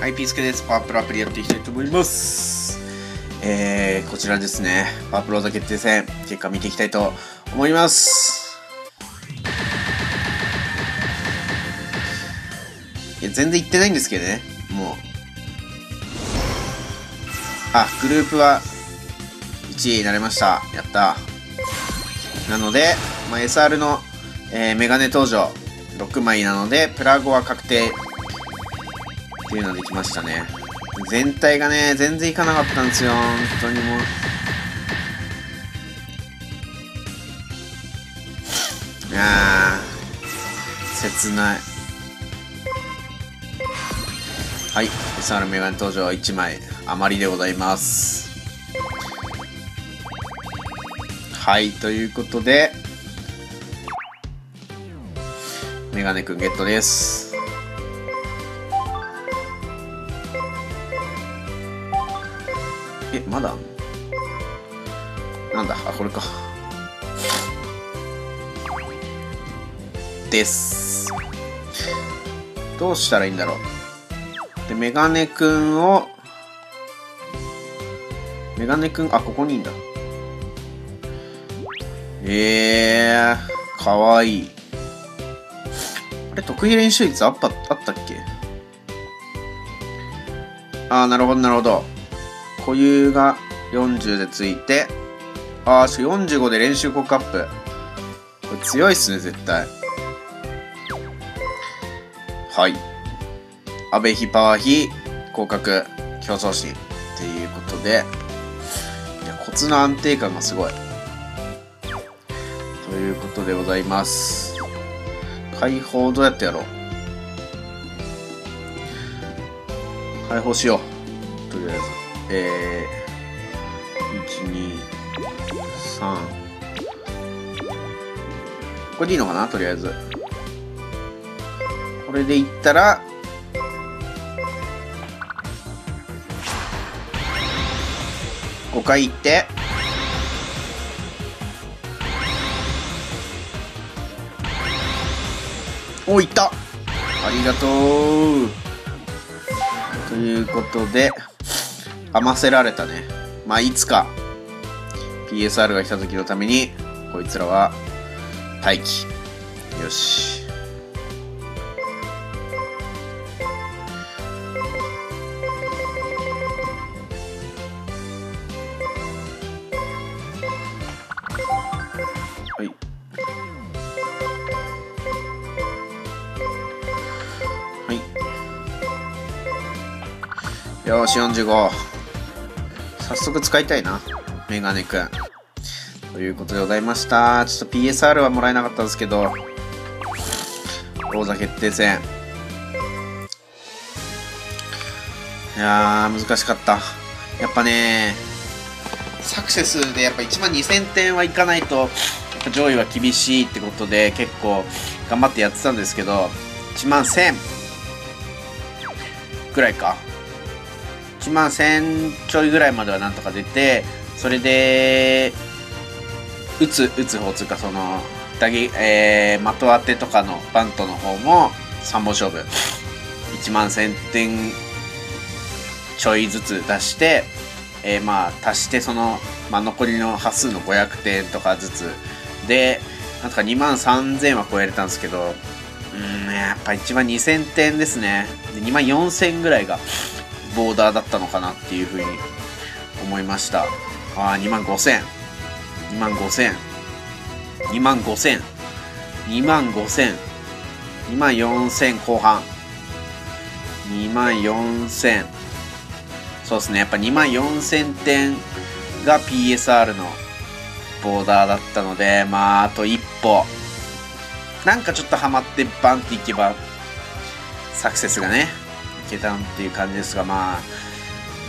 はい、ピースケです。パワープロアプリやっていきたいと思います。こちらですね、パワープロ座決定戦、結果見ていきたいと思います。いや、全然行ってないんですけどね、もう。あ、グループは1位になれました。やった。なので、まあ、SR の、メガネ登場6枚なので、プラゴは確定。っていうのできましたね。全体がね、全然いかなかったんですよ。本当にもう。あー、切ない。はい、SR メガネ登場1枚余りでございます。はい、ということで、メガネくんゲットです。まだなんだ、あ、これかです。どうしたらいいんだろう。で、メガネくんをあ、ここにいんだ。かわいい。あれ、得意練習率あったっけ。ああ、なるほどなるほど。固有が40でついて、ああ、しかも45で練習効果アップ。これ強いっすね、絶対。はい。安倍比、パワー比、広角、競争心。っていうことで、いや、コツの安定感がすごい。ということでございます。解放どうやってやろう。解放しよう。とりあえず。123これでいいのかな。とりあえずこれでいったら、5回いって、お、いった、ありがとう。ということで余せられたね。まあ、いつか PSR が来た時のためにこいつらは待機。よし、はい、はい、よーし、45早速使いたいな、メガネくん。ということでございました。ちょっと PSR はもらえなかったんですけど、王座決定戦。いやー、難しかった。やっぱね、サクセスでやっぱ1万2000点はいかないと、やっぱ上位は厳しいってことで、結構頑張ってやってたんですけど、1万1000くらいか。1万1000ちょいぐらいまではなんとか出て、それで打つ方つうか、その的当てとかのバントの方も3本勝負1万1000点ちょいずつ出して、まあ足してその、まあ、残りの端数の500点とかずつで、なんとか2万3000は超えれたんですけど、やっぱ1万2000点ですね。で、2万4000ぐらいがボーダーだったのかなっていうふうに思いました。あ、2万4000後半2万4000、そうですね、やっぱ2万4000点が PSR のボーダーだったので、まああと一歩なんかちょっとハマってバンっていけばサクセスがねいけたんっていう感じですが、まあ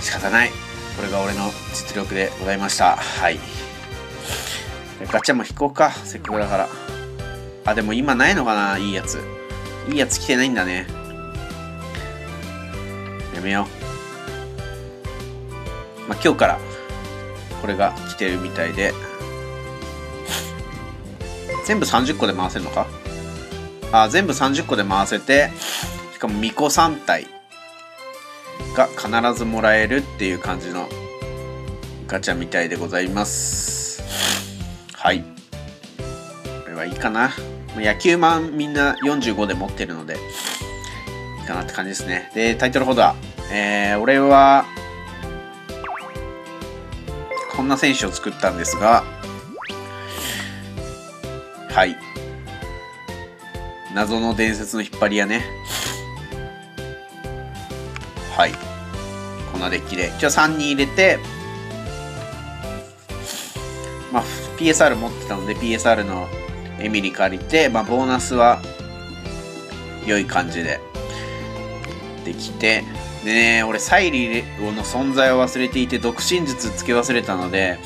仕方ない、これが俺の実力でございました。はい、ガチャも引こうか、せっかくだから。あ、でも今ないのかな、いいやつ。いいやつ来てないんだね。やめよう。まあ今日からこれが来てるみたいで、全部30個で回せるのか。あ、全部30個で回せて、しかも巫女3体が必ずもらえるっていう感じのガチャみたいでございます。はい、これはいいかな。野球マンみんな45で持ってるのでいいかなって感じですね。でタイトルホルダー、俺はこんな選手を作ったんですが、はい、謎の伝説の引っ張り屋ね。はい、こんなデッキでじゃあ3人入れて、まあ、PSR 持ってたので PSR のエミリ借りて、まあ、ボーナスは良い感じでできて、でね、俺サイリーの存在を忘れていて独身術つけ忘れたので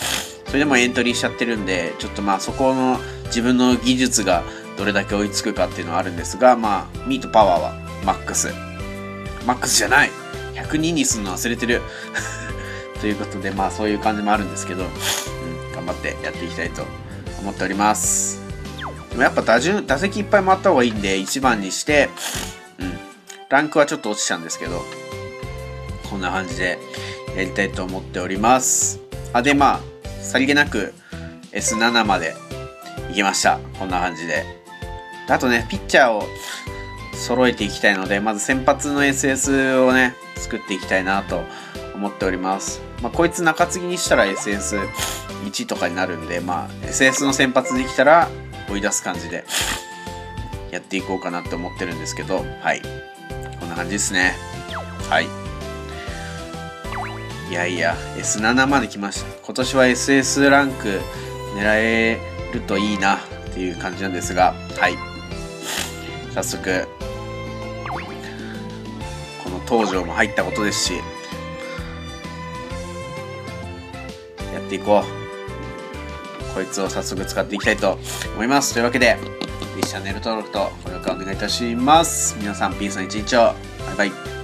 それでもエントリーしちゃってるんで、ちょっとまあそこの自分の技術がどれだけ追いつくかっていうのはあるんですが、まあミートパワーはマックスじゃない102にするの忘れてるということで、まあそういう感じもあるんですけど、頑張ってやっていきたいと思っております。でもやっぱ打席いっぱい回った方がいいんで1番にして、ランクはちょっと落ちちゃうんですけど、こんな感じでやりたいと思っております。あ、でまあさりげなく S7 までいきました。こんな感じで、あとねピッチャーを揃えていきたいので、まず先発の SS をね作っていきたいなと思っております。まあ、こいつ中継ぎにしたら SS1 とかになるんで、まあ SS の先発できたら追い出す感じでやっていこうかなって思ってるんですけど、はい、こんな感じですね。はい、いやいや S7 まで来ました。今年は SS ランク狙えるといいなっていう感じなんですが、はい、早速この東條も入ったことですし、やっていこう。こいつを早速使っていきたいと思います。というわけでチャンネル登録と高評価お願いいたします。皆さんピースの一日を。バイバイ。